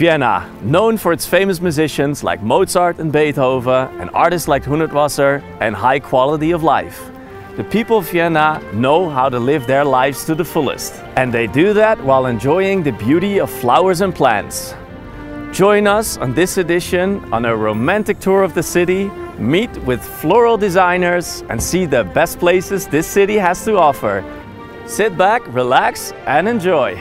Vienna, known for its famous musicians like Mozart and Beethoven, and artists like Hundertwasser, and high quality of life. The people of Vienna know how to live their lives to the fullest. And they do that while enjoying the beauty of flowers and plants. Join us on this edition on a romantic tour of the city, meet with floral designers, and see the best places this city has to offer. Sit back, relax, and enjoy.